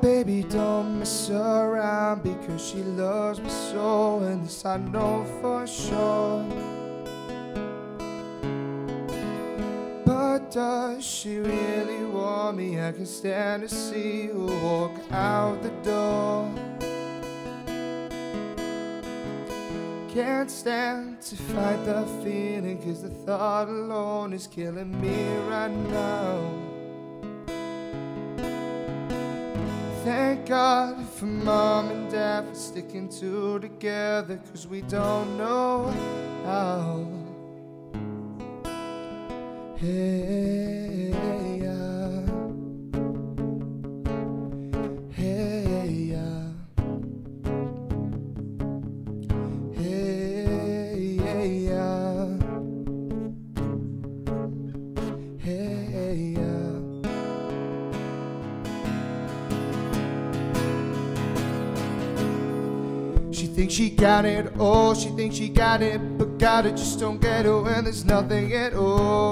baby don't mess around, because she loves me so, and this I know for sure. But does she really want me? I can stand to see her walk out the door. Can't stand to fight the feeling, 'cause the thought alone is killing me right now. Thank God for Mom and Dad for sticking two together, 'cause we don't know how. Hey ya, hey ya, hey ya, hey ya. She thinks she got it all, she thinks she got it, but God, it just don't get her when there's nothing at all.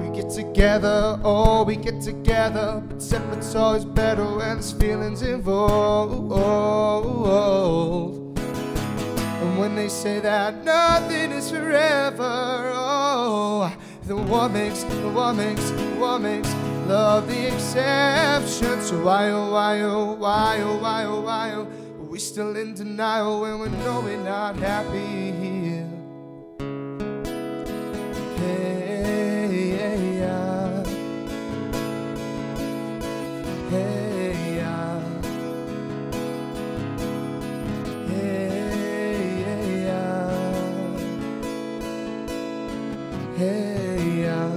We get together, oh, we get together, but separate's always better when there's feelings involved. And when they say that nothing is forever, oh, then what makes love the exception? So why, oh, are we still in denial when we know we're not happy here? Hey ya, hey ya, hey ya, hey ya.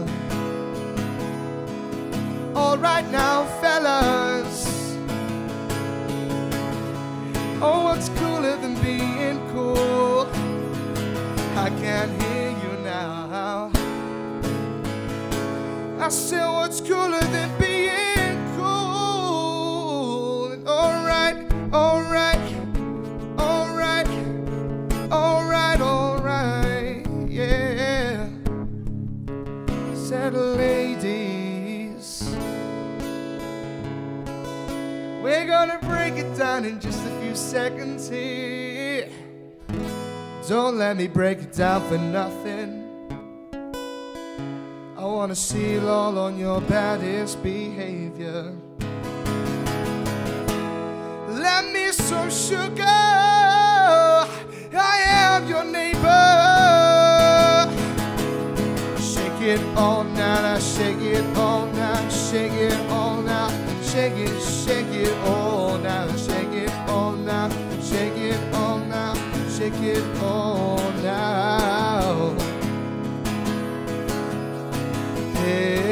All right now, fellas, oh, what's cooler than being cool? I can't hear you now. I said, what's cooler than being cool? All right, yeah. Said a lady, we're gonna break it down in just a few seconds here. Don't let me break it down for nothing. I wanna see it all on your baddest behavior. Let me some sugar, I am your neighbor. Shake it all night, I shake it all night, shake it all night. Shake it all now, shake it all now, shake it all now, shake it all now. Hey.